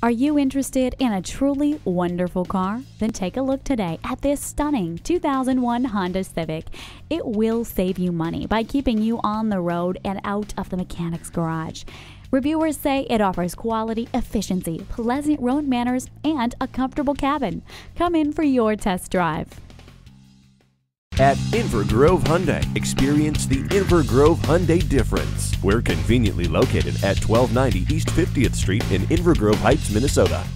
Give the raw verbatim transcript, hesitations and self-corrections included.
Are you interested in a truly wonderful car? Then take a look today at this stunning two thousand one Honda Civic. It will save you money by keeping you on the road and out of the mechanic's garage. Reviewers say it offers quality, efficiency, pleasant road manners, and a comfortable cabin. Come in for your test drive. At Inver Grove Hyundai, experience the Inver Grove Hyundai difference. We're conveniently located at twelve ninety East fiftieth Street in Inver Grove Heights, Minnesota.